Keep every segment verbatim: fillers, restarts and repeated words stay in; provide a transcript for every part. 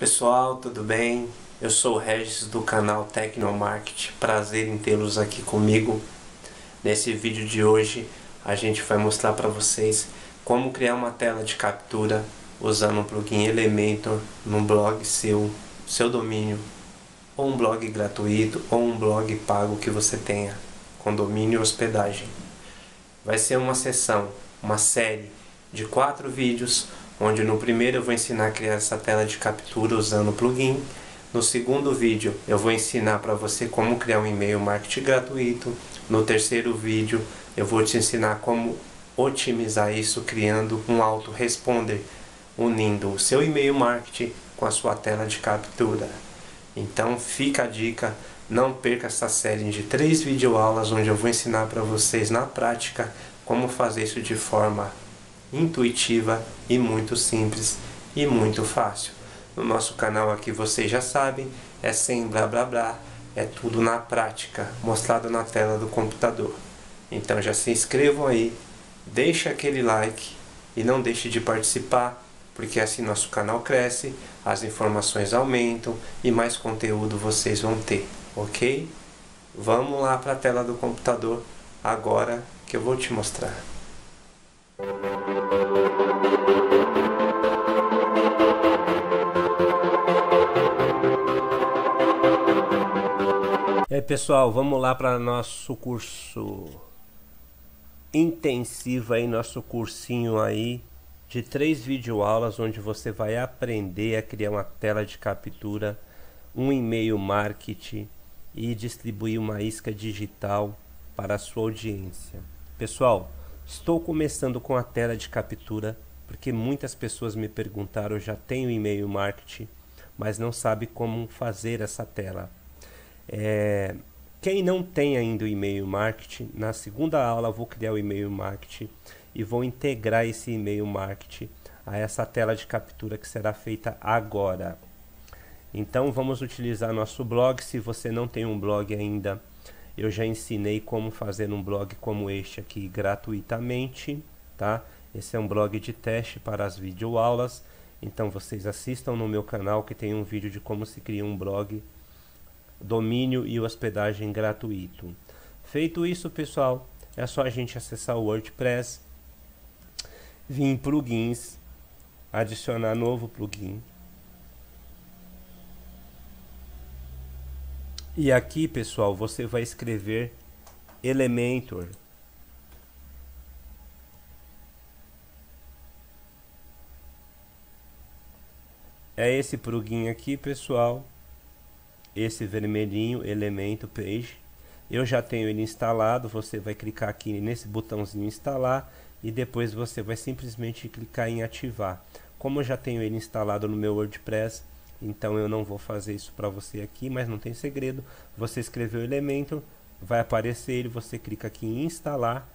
Pessoal, tudo bem? Eu sou o Regis do canal Tecnomarketing. Prazer em tê-los aqui comigo. Nesse vídeo de hoje a gente vai mostrar para vocês como criar uma tela de captura usando um plugin Elementor num blog seu, seu domínio, ou um blog gratuito ou um blog pago que você tenha, com domínio e hospedagem. Vai ser uma sessão, uma série de quatro vídeos, onde no primeiro eu vou ensinar a criar essa tela de captura usando o plugin. No segundo vídeo eu vou ensinar para você como criar um e-mail marketing gratuito. No terceiro vídeo eu vou te ensinar como otimizar isso criando um Auto Responder, unindo o seu e-mail marketing com a sua tela de captura. Então fica a dica, não perca essa série de três videoaulas onde eu vou ensinar para vocês na prática como fazer isso de forma intuitiva e muito simples e muito fácil. No nosso canal aqui vocês já sabem, é sem blá blá blá, é tudo na prática, mostrado na tela do computador. Então já se inscrevam aí, deixa aquele like e não deixe de participar, porque assim nosso canal cresce, as informações aumentam e mais conteúdo vocês vão ter, ok? Vamos lá para a tela do computador agora que eu vou te mostrar. E aí, pessoal, vamos lá para nosso curso intensivo aí, nosso cursinho aí de três videoaulas onde você vai aprender a criar uma tela de captura, um e-mail marketing e distribuir uma isca digital para a sua audiência. Pessoal, estou começando com a tela de captura porque muitas pessoas me perguntaram, eu já tenho e-mail marketing, mas não sabe como fazer essa tela. É, quem não tem ainda o e-mail marketing, na segunda aula eu vou criar o e-mail marketing e vou integrar esse e-mail marketing a essa tela de captura que será feita agora. Então vamos utilizar nosso blog. Se você não tem um blog ainda, eu já ensinei como fazer um blog como este aqui gratuitamente, tá? Esse é um blog de teste para as videoaulas, então vocês assistam no meu canal que tem um vídeo de como se cria um blog, domínio e hospedagem gratuito. Feito isso, pessoal, é só a gente acessar o WordPress, vir em plugins, adicionar novo plugin. E aqui, pessoal, você vai escrever Elementor. É esse plugin aqui, pessoal. Esse vermelhinho, Elementor Page. Eu já tenho ele instalado. Você vai clicar aqui nesse botãozinho instalar e depois você vai simplesmente clicar em ativar. Como eu já tenho ele instalado no meu WordPress, então eu não vou fazer isso para você aqui, mas não tem segredo. Você escreveu Elementor, vai aparecer ele, você clica aqui em instalar.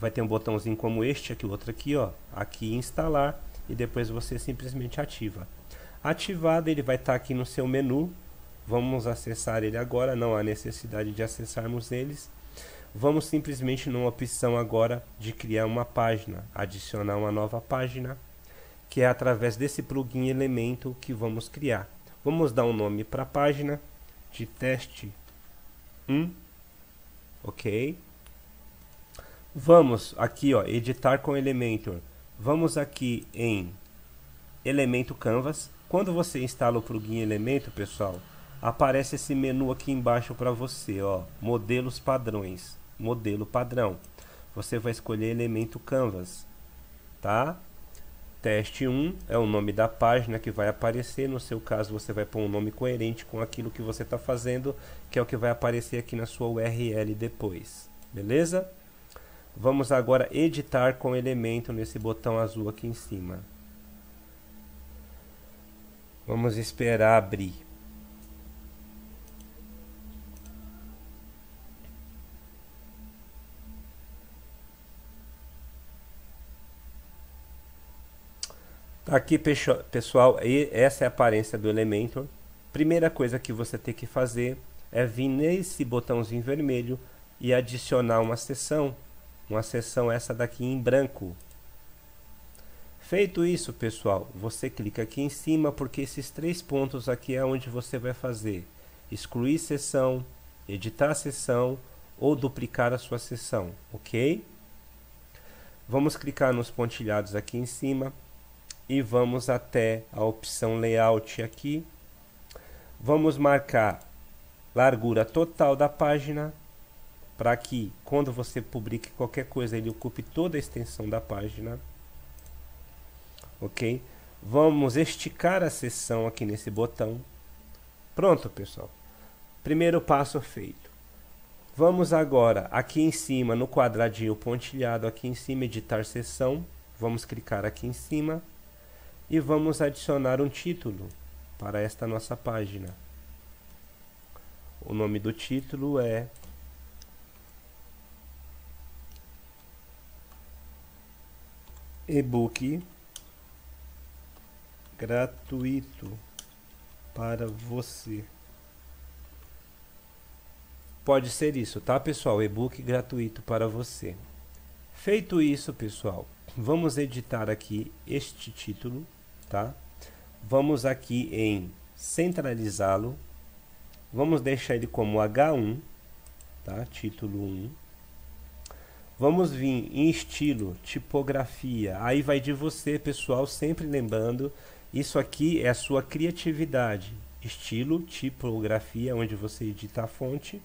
Vai ter um botãozinho como este aqui, outro aqui, ó, aqui instalar, e depois você simplesmente ativa. Ativado, ele vai estar tá aqui no seu menu. Vamos acessar ele agora, não há necessidade de acessarmos eles. Vamos simplesmente numa opção agora de criar uma página, adicionar uma nova página, que é através desse plugin Elementor que vamos criar. Vamos dar um nome para a página de teste um, ok? Vamos aqui, ó, editar com Elementor. Vamos aqui em Elementor Canvas. Quando você instala o plugin Elementor, pessoal, aparece esse menu aqui embaixo para você, ó, modelos padrões, modelo padrão. Você vai escolher Elementor Canvas, tá? Teste um é o nome da página que vai aparecer. No seu caso, você vai pôr um nome coerente com aquilo que você está fazendo, que é o que vai aparecer aqui na sua U R L depois, beleza? Vamos agora editar com Elementor nesse botão azul aqui em cima. Vamos esperar abrir. Aqui, pessoal, essa é a aparência do Elementor. Primeira coisa que você tem que fazer é vir nesse botãozinho vermelho e adicionar uma seção. Uma seção essa daqui em branco. Feito isso, pessoal, você clica aqui em cima, porque esses três pontos aqui é onde você vai fazer excluir sessão, editar sessão ou duplicar a sua sessão, ok? Vamos clicar nos pontilhados aqui em cima e vamos até a opção layout aqui. Vamos marcar largura total da página, para que quando você publique qualquer coisa ele ocupe toda a extensão da página. Ok, vamos esticar a seção aqui nesse botão. Pronto, pessoal, primeiro passo feito. Vamos agora aqui em cima no quadradinho pontilhado aqui em cima, editar seção. Vamos clicar aqui em cima e vamos adicionar um título para esta nossa página. O nome do título é e-book gratuito para você. Pode ser isso, tá, pessoal? E-book gratuito para você. Feito isso, pessoal, vamos editar aqui este título, tá? Vamos aqui em centralizá-lo. Vamos deixar ele como agá um, tá? Título um. Vamos vir em estilo, tipografia. Aí vai de você, pessoal, sempre lembrando, isso aqui é a sua criatividade. Estilo, tipografia, onde você edita a fonte.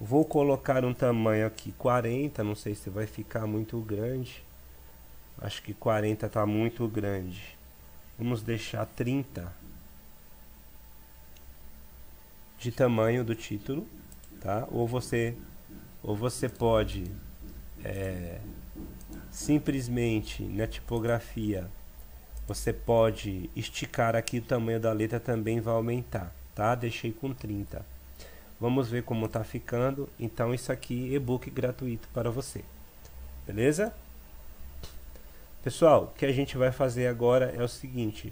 Vou colocar um tamanho aqui quarenta, não sei se vai ficar muito grande. Acho que quarenta está muito grande. Vamos deixar trinta de tamanho do título, tá? Ou você, ou você pode é, simplesmente na tipografia você pode esticar aqui, o tamanho da letra também vai aumentar, tá? Deixei com trinta. Vamos ver como tá ficando. Então isso aqui é e-book gratuito para você. Beleza? Pessoal, o que a gente vai fazer agora é o seguinte.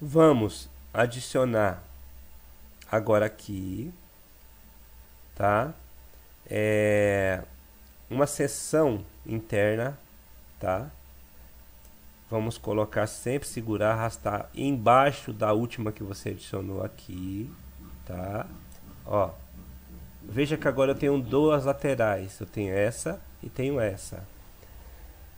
Vamos adicionar agora aqui, tá? É uma seção interna, tá? Vamos colocar sempre, segurar, arrastar embaixo da última que você adicionou aqui, tá? Ó, veja que agora eu tenho duas laterais, eu tenho essa e tenho essa.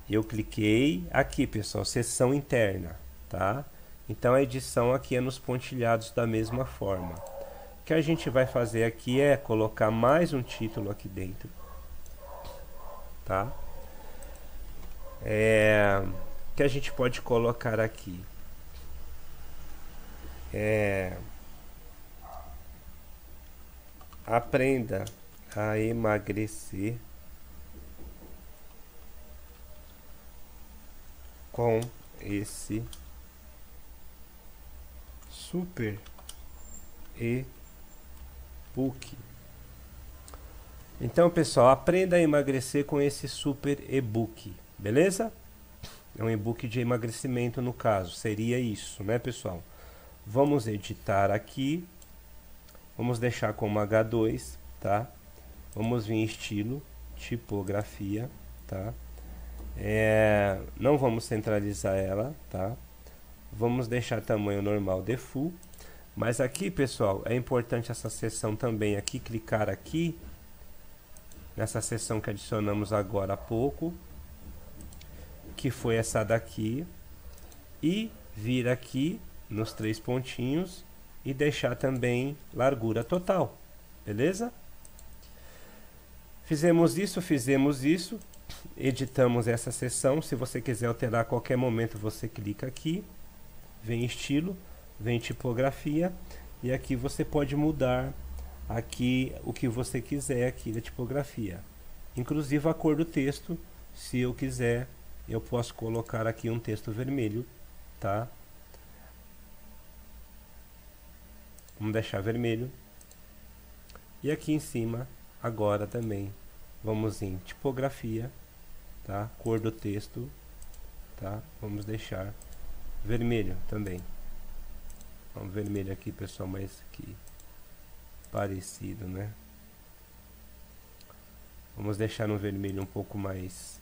Eu cliquei aqui, pessoal, seção interna, tá? Então a edição aqui é nos pontilhados da mesma forma. O que a gente vai fazer aqui é colocar mais um título aqui dentro, tá? É... O que a gente pode colocar aqui é... Aprenda a emagrecer com esse super e-book. Então, pessoal, aprenda a emagrecer com esse super e-book, beleza? É um e-book de emagrecimento, no caso, seria isso, né, pessoal? Vamos editar aqui. Vamos deixar como agá dois, tá? Vamos vir em estilo, tipografia, tá? É, não vamos centralizar ela, tá? Vamos deixar tamanho normal de full. Mas aqui, pessoal, é importante essa seção também aqui, clicar aqui nessa seção que adicionamos agora há pouco, que foi essa daqui, e vir aqui nos três pontinhos e deixar também largura total, beleza? Fizemos isso, fizemos isso, editamos essa seção. Se você quiser alterar a qualquer momento, você clica aqui, vem estilo, vem tipografia, e aqui você pode mudar aqui o que você quiser aqui da tipografia, inclusive a cor do texto. Se eu quiser, eu posso colocar aqui um texto vermelho, tá? Vamos deixar vermelho. E aqui em cima, agora também, vamos em tipografia, tá? Cor do texto, tá? Vamos deixar vermelho também. Vamos vermelho aqui, pessoal, mas aqui parecido, né? Vamos deixar um vermelho um pouco mais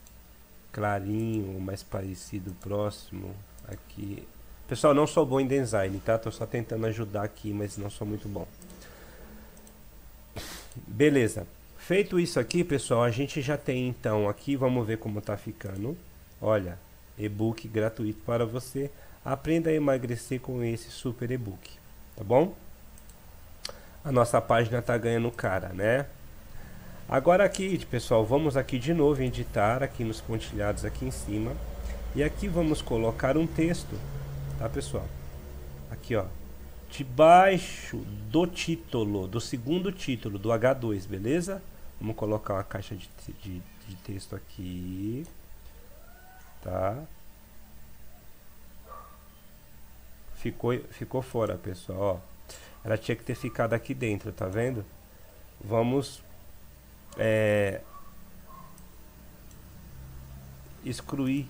clarinho, mais parecido, próximo aqui. Pessoal, não sou bom em design, tá? Tô só tentando ajudar aqui, mas não sou muito bom. Beleza. Feito isso aqui, pessoal, a gente já tem então aqui, vamos ver como tá ficando. Olha, e-book gratuito para você. Aprenda a emagrecer com esse super e-book, tá bom? A nossa página tá ganhando cara, né? Agora aqui, pessoal, vamos aqui de novo em editar, aqui nos pontilhados aqui em cima. E aqui vamos colocar um texto, tá, pessoal? Aqui, ó, debaixo do título, do segundo título, do agá dois, beleza? Vamos colocar uma caixa de, de, de texto aqui, tá? Ficou, ficou fora, pessoal, ó. Ela tinha que ter ficado aqui dentro, tá vendo? Vamos é, excluir,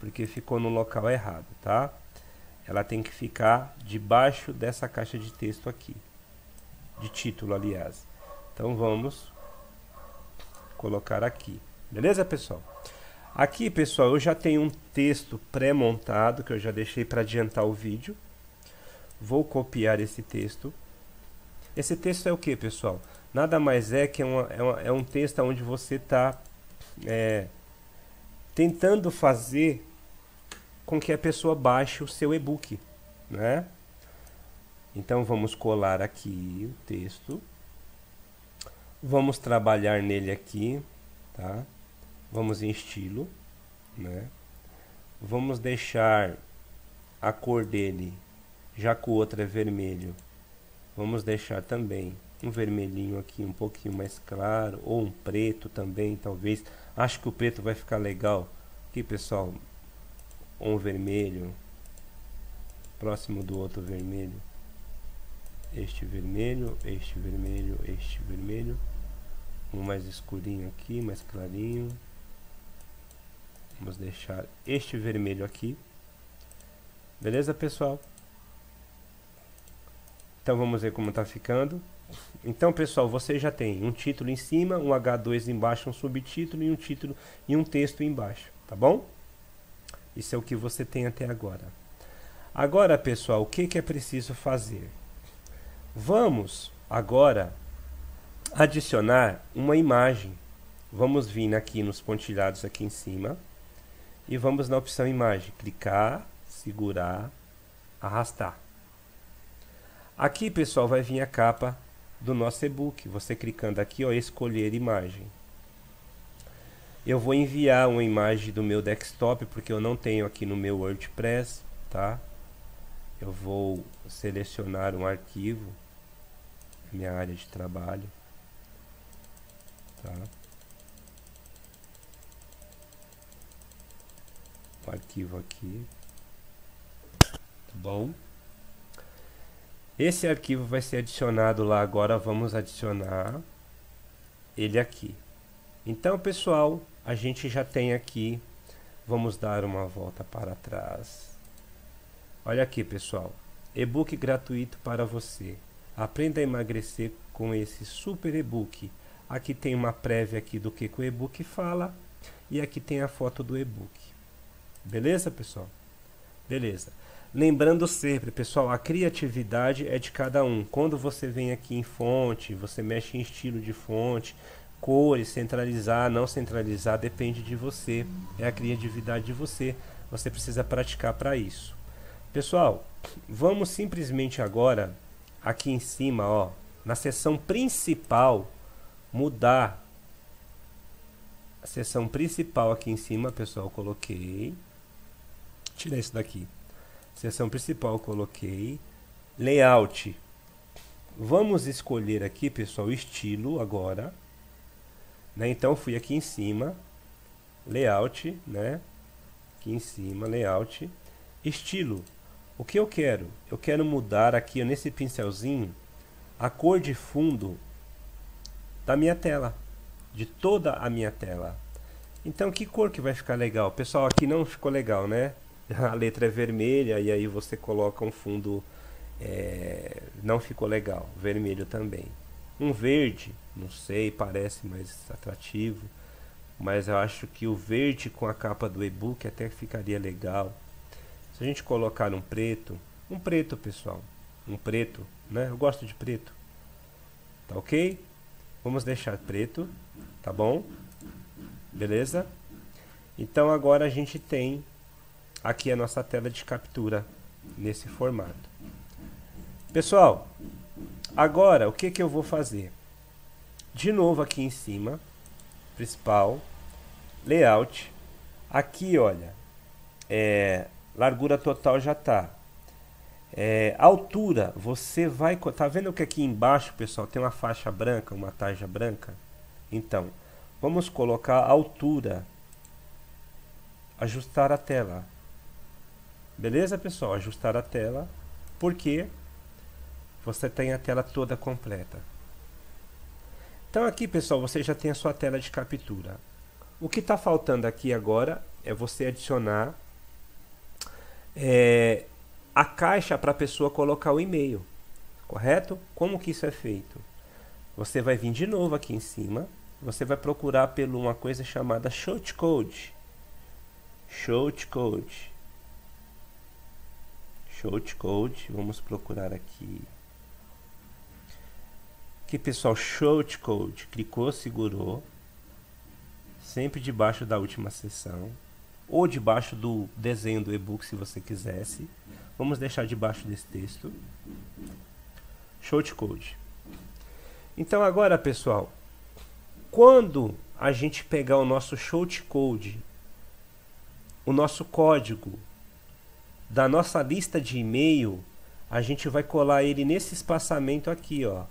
porque ficou no local errado, tá? Ela tem que ficar debaixo dessa caixa de texto aqui, de título, aliás. Então vamos colocar aqui, beleza, pessoal? Aqui, pessoal, eu já tenho um texto pré-montado que eu já deixei para adiantar o vídeo. Vou copiar esse texto. Esse texto é o que, pessoal? Nada mais é que é, uma, é, uma, é um texto onde você está é, tentando fazer com que a pessoa baixe o seu e-book, né? Então vamos colar aqui o texto. Vamos trabalhar nele aqui, tá? Vamos em estilo, né? Vamos deixar a cor dele... Já que o outro é vermelho, vamos deixar também um vermelhinho aqui um pouquinho mais claro, ou um preto também, talvez. Acho que o preto vai ficar legal aqui, pessoal. Um vermelho, próximo do outro vermelho. Este vermelho, este vermelho, este vermelho. Um mais escurinho aqui, mais clarinho. Vamos deixar este vermelho aqui. Beleza, pessoal? Então vamos ver como está ficando. Então, pessoal, você já tem um título em cima, um agá dois embaixo, um subtítulo e um título e um texto embaixo, tá bom? Isso é o que você tem até agora. Agora, pessoal, o que, que é preciso fazer? Vamos agora adicionar uma imagem. Vamos vir aqui nos pontilhados aqui em cima e vamos na opção imagem, clicar, segurar, arrastar. Aqui, pessoal, vai vir a capa do nosso e-book. Você clicando aqui, ó, escolher imagem. Eu vou enviar uma imagem do meu desktop, porque eu não tenho aqui no meu WordPress, tá? Eu vou selecionar um arquivo, minha área de trabalho, tá? O arquivo aqui, tá bom? Esse arquivo vai ser adicionado lá agora, vamos adicionar ele aqui. Então, pessoal, a gente já tem aqui, vamos dar uma volta para trás. Olha aqui, pessoal, e-book gratuito para você. Aprenda a emagrecer com esse super e-book. Aqui tem uma prévia aqui do que, que o e-book fala e aqui tem a foto do e-book. Beleza, pessoal? Beleza. Lembrando sempre, pessoal, a criatividade é de cada um. Quando você vem aqui em fonte, você mexe em estilo de fonte, cores, centralizar, não centralizar, depende de você. É a criatividade de você. Você precisa praticar para isso. Pessoal, vamos simplesmente agora, aqui em cima, ó, na seção principal, mudar. A seção principal aqui em cima, pessoal, coloquei. Tirei isso daqui. Seção principal, coloquei layout. Vamos escolher aqui, pessoal, estilo agora, né? Então fui aqui em cima, layout, né? Aqui em cima, layout, estilo. O que eu quero? Eu quero mudar aqui nesse pincelzinho a cor de fundo da minha tela, de toda a minha tela. Então que cor que vai ficar legal? Pessoal, aqui não ficou legal, né? A letra é vermelha e aí você coloca um fundo, é, não ficou legal, vermelho também. Um verde, não sei, parece mais atrativo. mas eu acho que o verde com a capa do e-book até ficaria legal. Se a gente colocar um preto, um preto pessoal, um preto, né? Eu gosto de preto, tá ok? Vamos deixar preto, tá bom? Beleza? Então agora a gente tem aqui a nossa tela de captura nesse formato. Pessoal, agora o que que eu vou fazer? De novo aqui em cima, principal, layout, aqui olha, é, largura total já tá. É, altura, você vai... Tá vendo que aqui embaixo, pessoal, tem uma faixa branca, uma tarja branca? Então, vamos colocar altura. Ajustar a tela. Beleza, pessoal? Ajustar a tela. Porque você tem a tela toda completa. Então aqui, pessoal, você já tem a sua tela de captura. O que está faltando aqui agora é você adicionar... É, a caixa para a pessoa colocar o e-mail, correto? Como que isso é feito? Você vai vir de novo aqui em cima, você vai procurar por uma coisa chamada shortcode, shortcode, shortcode, vamos procurar aqui, aqui pessoal, shortcode, clicou, segurou, sempre debaixo da última seção, ou debaixo do desenho do e-book se você quisesse. Vamos deixar debaixo desse texto. Shortcode. Então agora, pessoal, quando a gente pegar o nosso shortcode, o nosso código da nossa lista de e-mail, a gente vai colar ele nesse espaçamento aqui, ó.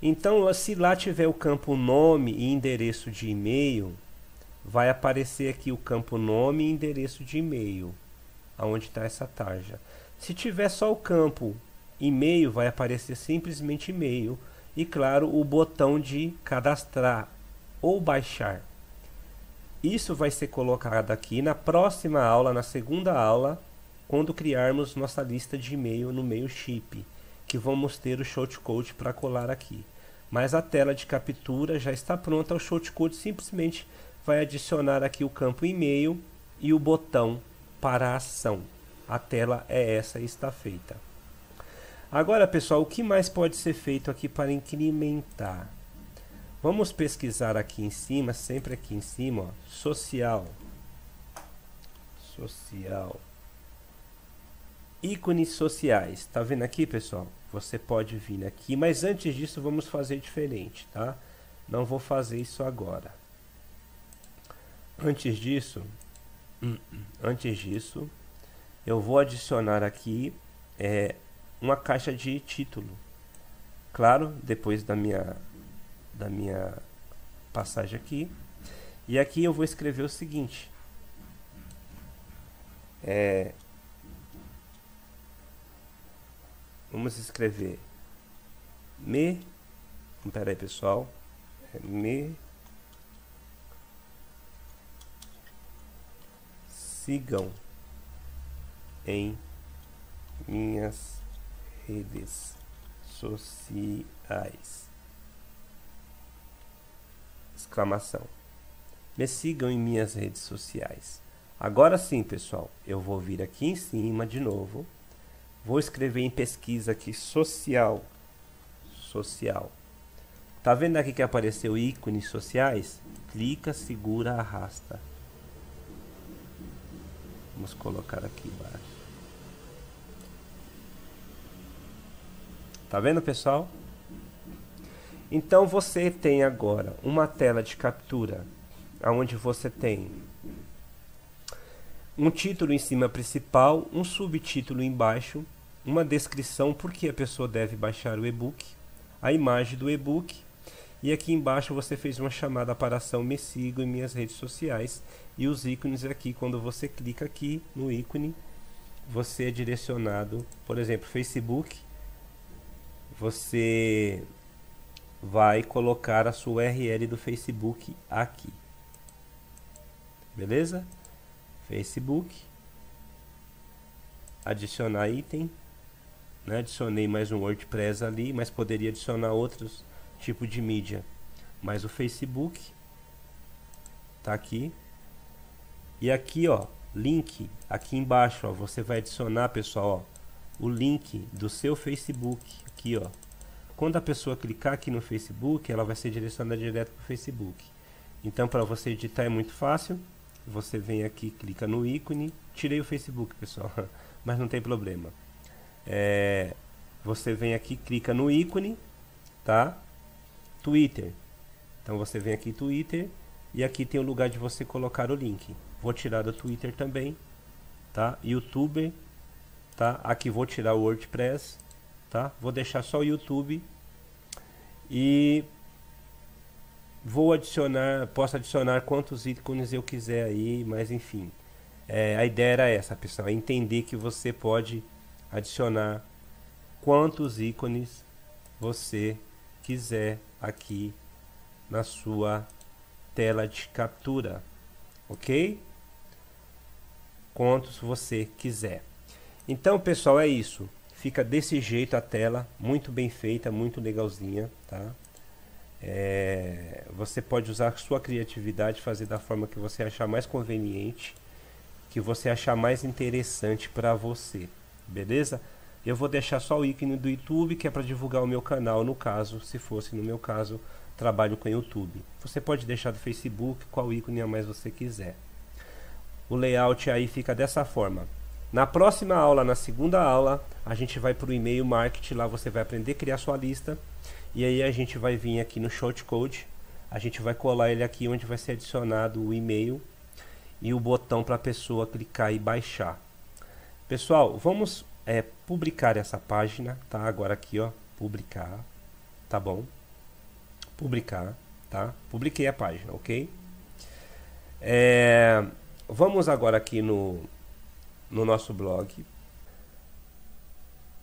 Então, se lá tiver o campo nome e endereço de e-mail, vai aparecer aqui o campo nome e endereço de e-mail, aonde está essa tarja. Se tiver só o campo e-mail, vai aparecer simplesmente e-mail e, claro, o botão de cadastrar ou baixar. Isso vai ser colocado aqui na próxima aula, na segunda aula, quando criarmos nossa lista de e-mail no Mailchimp, que vamos ter o shortcode para colar aqui. Mas a tela de captura já está pronta, o shortcode simplesmente vai adicionar aqui o campo e-mail e o botão para a ação. A tela é essa e está feita. Agora, pessoal, o que mais pode ser feito aqui para incrementar? Vamos pesquisar aqui em cima, sempre aqui em cima, ó, social. Social. Ícones sociais. Tá vendo aqui, pessoal? Você pode vir aqui, mas antes disso vamos fazer diferente, tá? Não vou fazer isso agora. Antes disso, antes disso, eu vou adicionar aqui é, uma caixa de título. Claro, depois da minha, da minha passagem aqui. E aqui eu vou escrever o seguinte. É, vamos escrever. Me... Espera aí, pessoal. É, me... sigam em minhas redes sociais. Exclamação. Me sigam em minhas redes sociais. Agora sim, pessoal, eu vou vir aqui em cima de novo. Vou escrever em pesquisa aqui social. Social. Tá vendo aqui que apareceu ícones sociais? Clica, segura, arrasta. Vamos colocar aqui embaixo. Tá vendo, pessoal? Então você tem agora uma tela de captura onde você tem um título em cima principal, um subtítulo embaixo, uma descrição porque a pessoa deve baixar o e-book, a imagem do e-book. E aqui embaixo você fez uma chamada para ação, me siga em minhas redes sociais. E os ícones aqui, quando você clica aqui no ícone, você é direcionado, por exemplo, Facebook. Você vai colocar a sua U R L do Facebook aqui. Beleza? Facebook. Adicionar item. Né? Adicionei mais um WordPress ali, mas poderia adicionar outros tipo de mídia, mas o Facebook tá aqui. E aqui, ó, link, aqui embaixo, ó, você vai adicionar, pessoal, ó, o link do seu Facebook aqui, ó. Quando a pessoa clicar aqui no Facebook, ela vai ser direcionada direto para o Facebook. Então, para você editar é muito fácil. Você vem aqui, clica no ícone. Tirei o Facebook, pessoal, mas não tem problema. É, você vem aqui, clica no ícone, tá? Twitter. Então você vem aqui Twitter e aqui tem o lugar de você colocar o link. Vou tirar do Twitter também, tá? YouTube, tá? Aqui vou tirar o WordPress, tá? Vou deixar só o YouTube e vou adicionar, posso adicionar quantos ícones eu quiser aí, mas enfim. É, a ideia era essa, pessoal, é entender que você pode adicionar quantos ícones você quiser aqui na sua tela de captura, ok? Quantos você quiser. Então, pessoal, é isso. Fica desse jeito a tela, muito bem feita, muito legalzinha, tá? É, você pode usar a sua criatividade, fazer da forma que você achar mais conveniente, que você achar mais interessante para você, beleza? Eu vou deixar só o ícone do YouTube, que é para divulgar o meu canal, no caso, se fosse no meu caso, trabalho com YouTube. Você pode deixar do Facebook, qual ícone a mais você quiser. O layout aí fica dessa forma. Na próxima aula, na segunda aula, a gente vai para o e-mail marketing, lá você vai aprender a criar sua lista. E aí a gente vai vir aqui no shortcode, a gente vai colar ele aqui onde vai ser adicionado o e-mail e o botão para a pessoa clicar e baixar. Pessoal, vamos é, publicar essa página, tá? Agora aqui, ó, publicar, tá bom? Publicar, tá? Publiquei a página, ok? É, vamos agora aqui no, no nosso blog.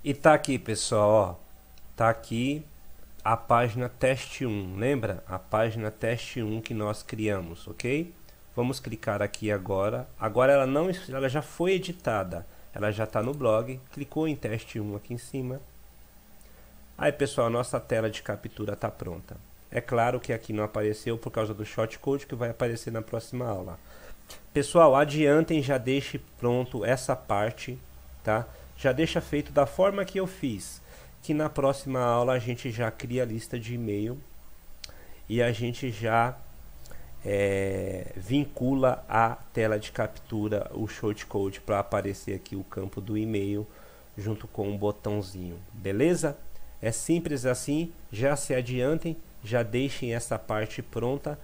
E tá aqui, pessoal, ó, tá aqui a página teste um, lembra? A página teste um que nós criamos, ok? Vamos clicar aqui agora. Agora ela não, ela já foi editada, ela já está no blog. Clicou em teste um aqui em cima. Aí, pessoal, a nossa tela de captura está pronta. É claro que aqui não apareceu por causa do shortcode, que vai aparecer na próxima aula. Pessoal, adiantem, já deixe pronto essa parte, tá? Já deixa feito da forma que eu fiz, que na próxima aula a gente já cria a lista de e-mail e a gente já é, vincula a tela de captura, o shortcode, para aparecer aqui o campo do e-mail junto com um botãozinho, beleza? É simples assim, já se adiantem, já deixem essa parte pronta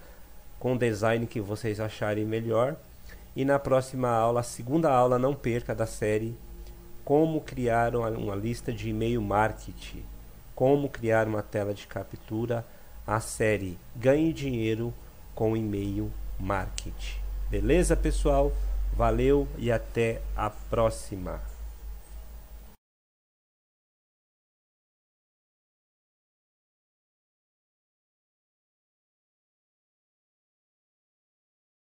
com o design que vocês acharem melhor. E na próxima aula, segunda aula, não perca da série Como criar uma, uma lista de e-mail marketing, como criar uma tela de captura, a série Ganhe Dinheiro com E-mail Marketing. Beleza, pessoal? Valeu e até a próxima!